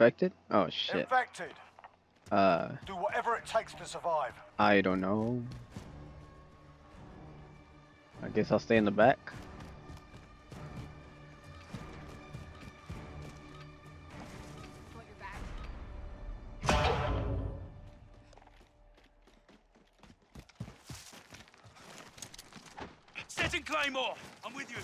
Infected? Oh shit. Infected. Do whatever it takes to survive. I don't know. I guess I'll stay in the back. Setting claymore. I'm with you.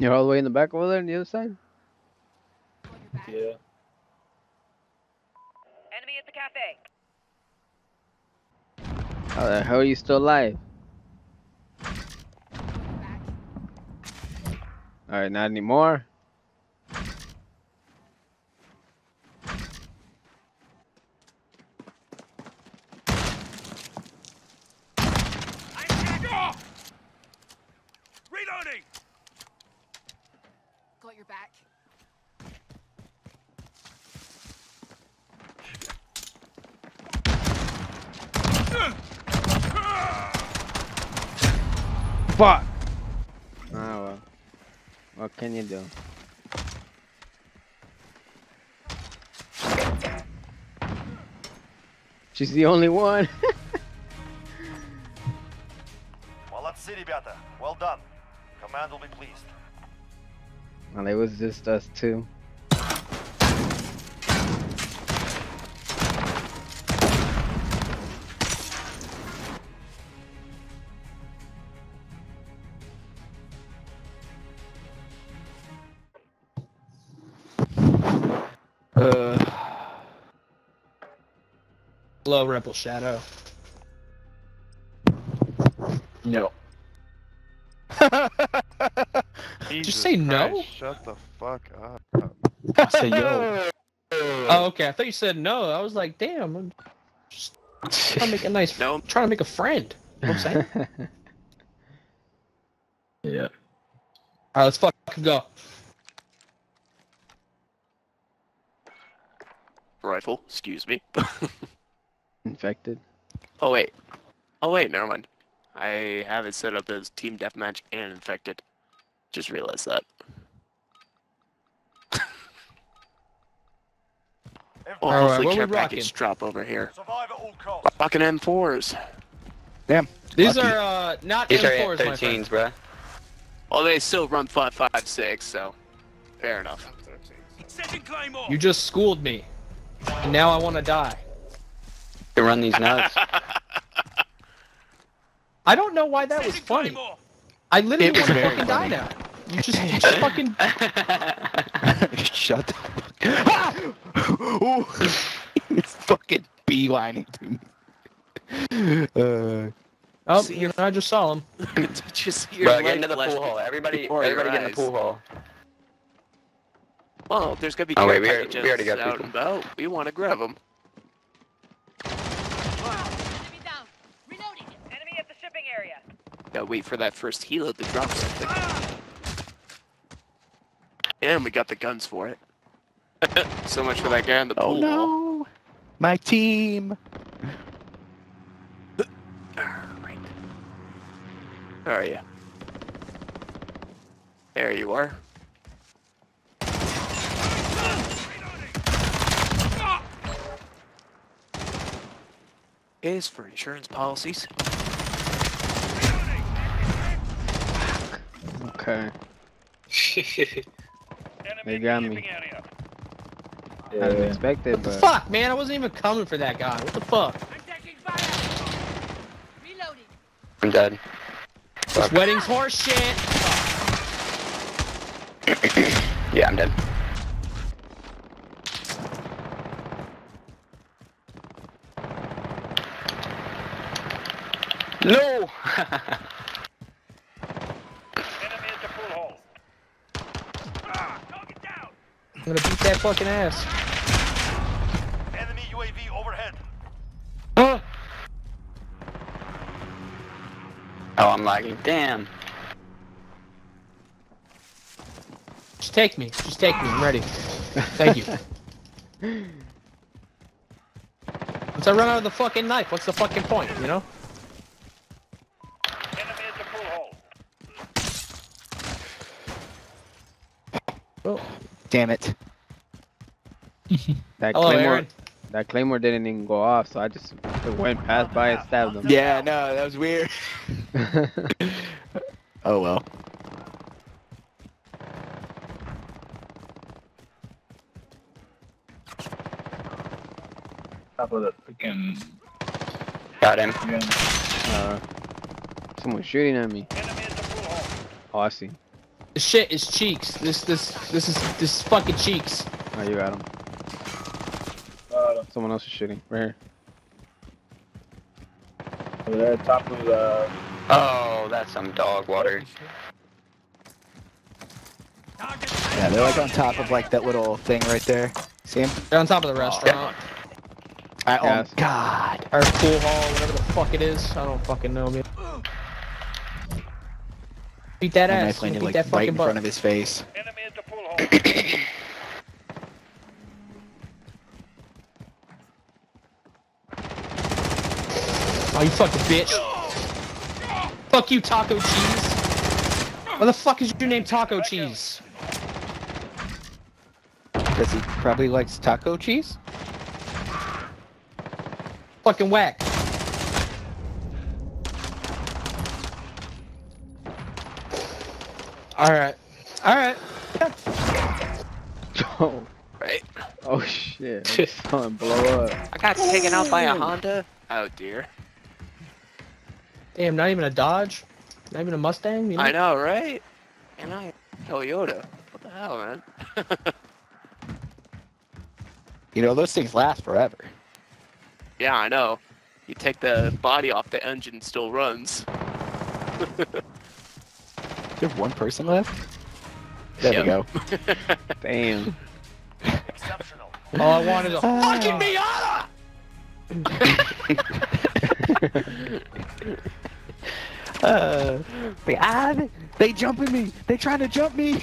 You're all the way in the back over there on the other side? Yeah. Enemy at the cafe. How the hell are you still alive? Alright, not anymore. Fuck! Ah well. What can you do? She's the only one! Well done. Command will be pleased. Well, it was just us two. Hello, Rebelshadow. No. Just say Christ, no? Shut the fuck up. I say yo. Oh, okay. I thought you said no. I was like, damn. I'm just trying to make a nice. No, I'm trying to make a friend. You know what I'm saying? Yeah. Alright, let's fucking go. Rifle, excuse me. Infected. Oh wait. Oh wait, never mind. I have it set up as team deathmatch and infected. Just realized that. Oh, hopefully right, care package drop over here. Survive at all costs. Fucking M4s. Damn. These lucky. Are not these M4s, are M13s, bruh. Well, they still run 5.56, so fair enough. You just schooled me. And now I want to die. To run these nuts. I don't know why that was funny. I literally want to fucking die now. You just fucking. Shut the fuck up. It's fucking beelining to me. Oh, you know, I just saw him. Just hear bro, get into the pool hall. Everybody get in the pool hall. Well, there's gonna be we already got out and about. We want to grab them. Enemy down. Reloading. Enemy at the shipping area. Gotta wait for that first helo to drop something. And we got the guns for it. So much for that guy in the pool. Oh no! My team. Alright. Where are you? There you are. Is for insurance policies. Okay. They got me. Yeah. I didn't expect it, but... What the fuck, man? I wasn't even coming for that guy. What the fuck? I'm taking fire! Reloading! I'm dead. This wedding's horse shit! Yeah, I'm dead. No! Enemy at the pool hall. Knock it down! I'm gonna beat that fucking ass. Enemy UAV overhead. Oh, I'm lagging. Damn. Just take me. Just take me. I'm ready. Thank you. Once I run out of the fucking knife, what's the fucking point, you know? Oh, damn it. That claymore didn't even go off, so I just went past by and stabbed him. Yeah, no, that was weird. Oh well. Top of the freaking. Got him. Someone's shooting at me. Oh, I see. This shit is cheeks. This is fucking cheeks. Oh, you got him. Someone else is shooting. Right here. Over there, top of the... Oh, that's some dog water. Yeah, they're like on top of like that little thing right there. See him? They're on top of the restaurant. Oh, yeah. Oh God. Or pool hall, whatever the fuck it is. I don't fucking know, man. Beat that ass. Landed, beat like, that fucking right in front of his face. Enemy at the pool hall. Oh, you fucking bitch. Fuck you, Taco Cheese. Why the fuck is your name Taco Cheese? Because he probably likes taco cheese? Fucking whack. Alright. Alright. Yeah. Oh. Right. Oh shit. I just saw him blow up. I got taken out by a Honda. Oh dear. Damn, not even a Dodge? Not even a Mustang? You know? I know, right? And I Toyota. What the hell, man? You know, those things last forever. Yeah, I know. You take the body off, the engine still runs. Do you have one person left? There we go. Damn. Exceptional. All I wanted is a fucking Miata! They jumping me! They trying to jump me!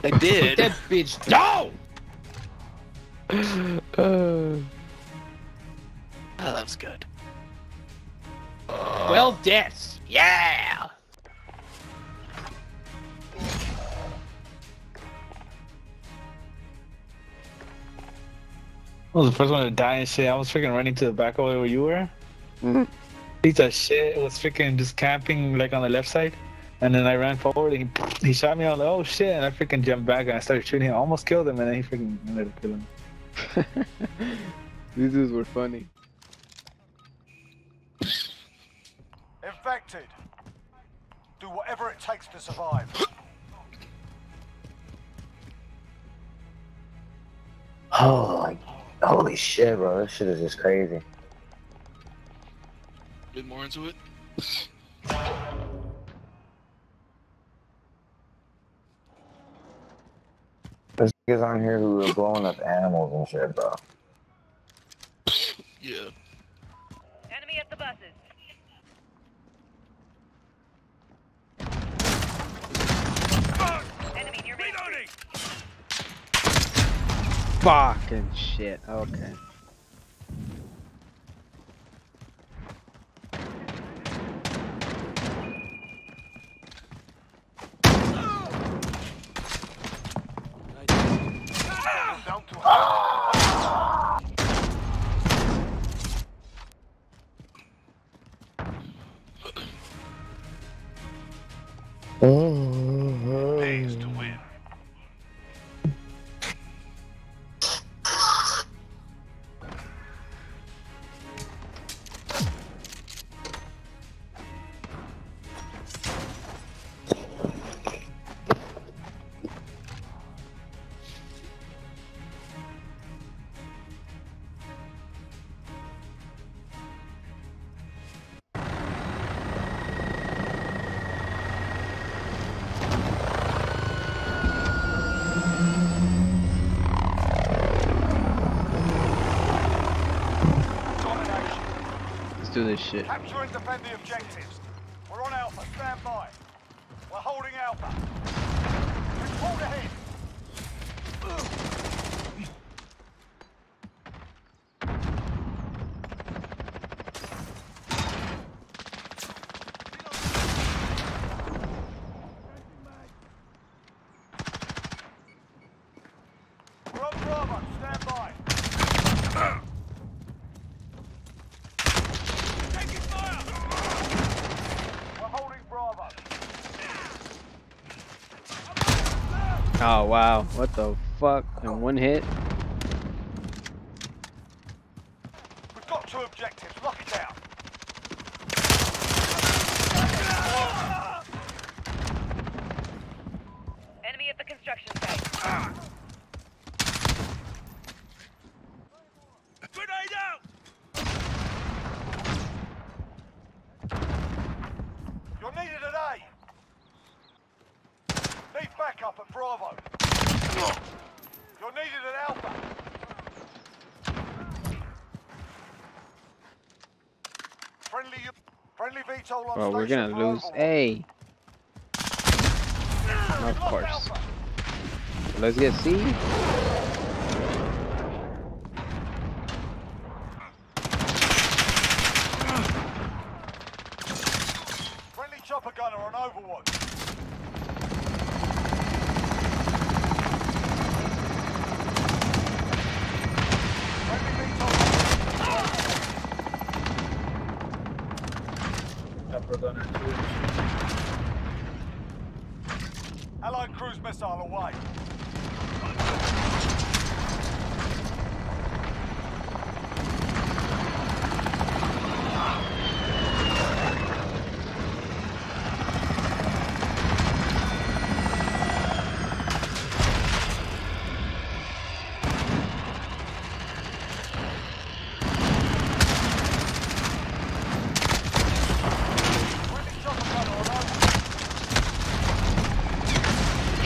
They did! That bitch! No! Oh, that was good. 12 deaths! Yeah! I was the first one to die and shit. I was freaking running to the back of where you were. Mm-hmm. Piece of shit was freaking just camping like on the left side, and then I ran forward and he shot me. I was like, oh shit, and I freaking jumped back and I started shooting him. I almost killed him and then he freaking ended up killing him. These dudes were funny. Infected. Do whatever it takes to survive. Oh, like, holy shit, bro. This shit is just crazy. A bit more into it. There's niggas on here who are blowing up animals and shit, bro. Yeah. Enemy at the buses. Enemy near me. Reloading. Fucking shit. Okay. Pays to win. Do this shit. Capture and defend the objectives. We're on Alpha. Stand by. We're holding Alpha. Report ahead. Oh wow, what the fuck, in one hit? We've got two objectives, lock it down. Enemy at the construction site. Grenade out! You're needed at A. Need backup at Bravo. You're needed at Alpha. Friendly VTOL on station. Well, we're gonna lose A. Of course. So let's get C. Friendly chopper gunner on Overwatch. Allied cruise missile away.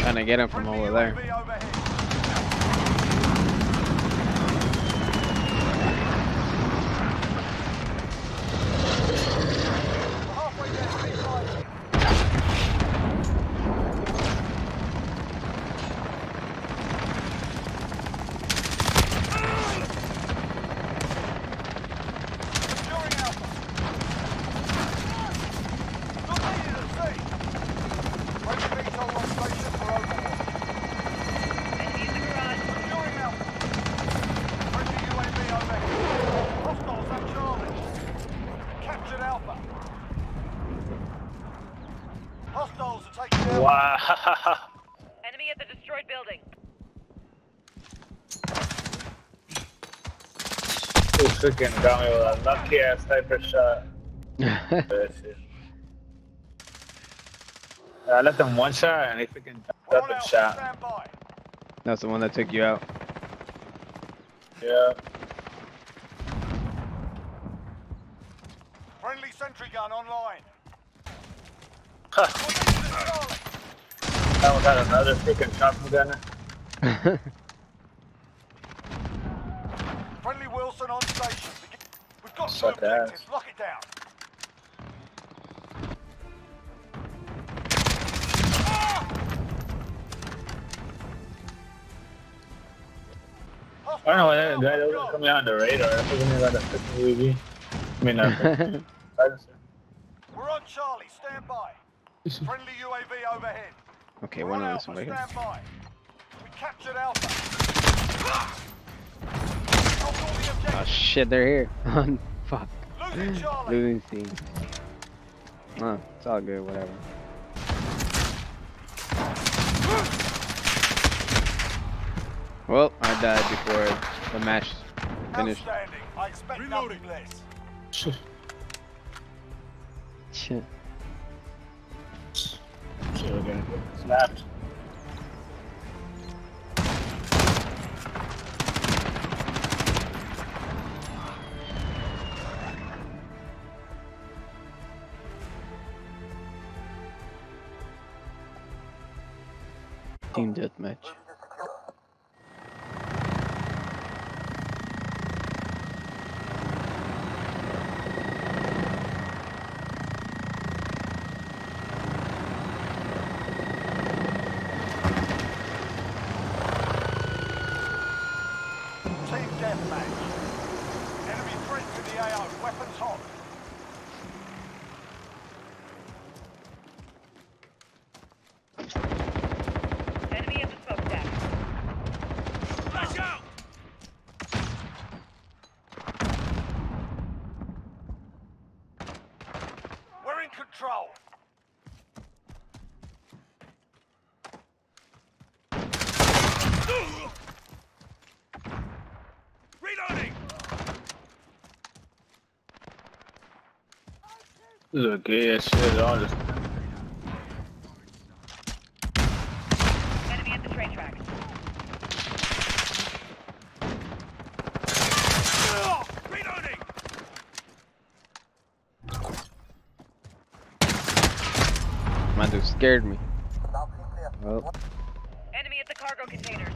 Trying to get him from over there. Wow. Enemy at the destroyed building. You freaking got me with a lucky ass sniper shot. I left him one shot and he freaking got the shot. That's the one that took you out. Yeah. Friendly sentry gun online. That one got another freaking chopper gunner. Friendly Wilson on station. We've got two objectives. Lock it down. I don't know why that guy doesn't come out on the radar. I think we got a freaking UAV. I mean, nothing. We're on Charlie. Stand by. Friendly UAV overhead. Okay, one of us over here. We captured Alpha. Oh shit, they're here. Fuck. Losing Charlie. Losing C. Oh, it's all good, whatever. Well, I died before the match finished. Outstanding. I expect reloading less. Shit. Snapped. Team deathmatch. Control. This is a gay ass shit, all this. Enemy at the train tracks. Oh, reloading! Man, dude scared me. Well. Enemy at the cargo containers.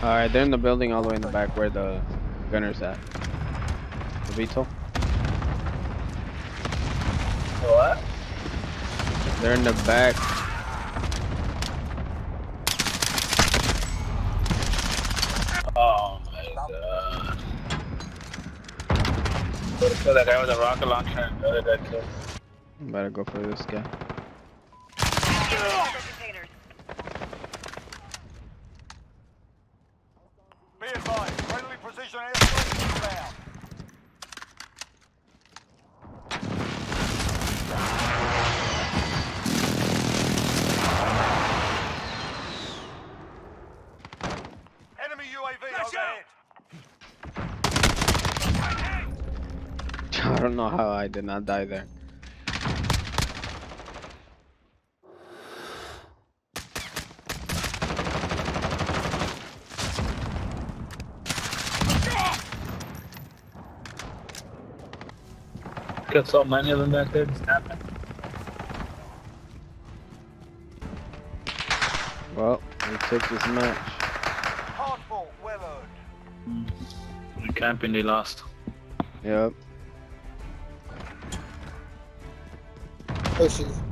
Alright, they're in the building all the way in the back where the gunner's at. The Beetle. What? They're in the back. Oh my god. Better kill that guy with a rocket launcher and the other guy too. Better go for this guy. I don't know how I did not die there. Got so many of them back there, just happened. Well, we took this match. Hardball, well earned. The camping they lost. Yep. Pushing.